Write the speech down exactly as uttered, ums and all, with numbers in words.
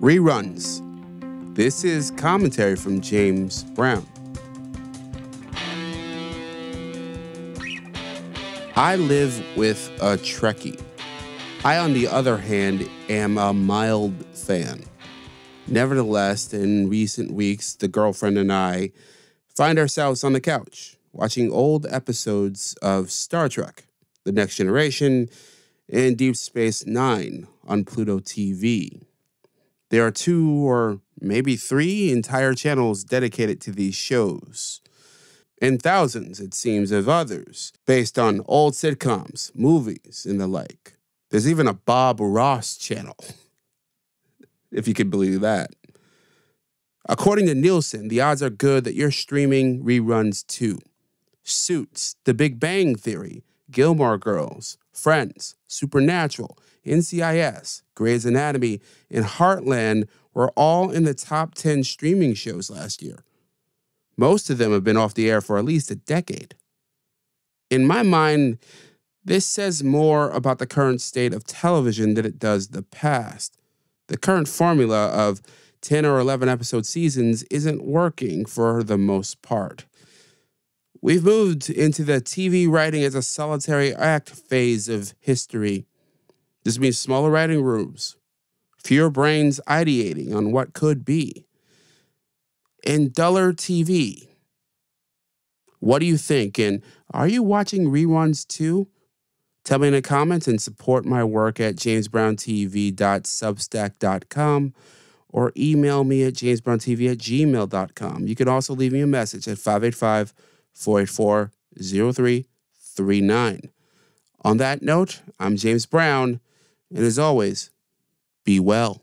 Reruns. This is commentary from James Brown. I live with a Trekkie. I, on the other hand, am a mild fan. Nevertheless, in recent weeks, the girlfriend and I find ourselves on the couch watching old episodes of Star Trek, The Next Generation, and Deep Space Nine on Pluto T V. There are two or maybe three entire channels dedicated to these shows, and thousands, it seems, of others based on old sitcoms, movies, and the like. There's even a Bob Ross channel, if you can believe that. According to Nielsen, the odds are good that you're streaming reruns too. Suits, The Big Bang Theory, Gilmore Girls, Friends, Supernatural, N C I S, Grey's Anatomy, and Heartland were all in the top ten streaming shows last year. Most of them have been off the air for at least a decade. In my mind, this says more about the current state of television than it does the past. The current formula of ten or eleven episode seasons isn't working for the most part. We've moved into the T V writing as a solitary act phase of history. This means smaller writing rooms, fewer brains ideating on what could be, and duller T V. What do you think? And are you watching reruns too? Tell me in the comments and support my work at james brown t v dot substack dot com or email me at james brown t v at gmail dot com. You can also leave me a message at five eight five, four eight four, zero three three nine. On that note, I'm James Brown, and as always, be well.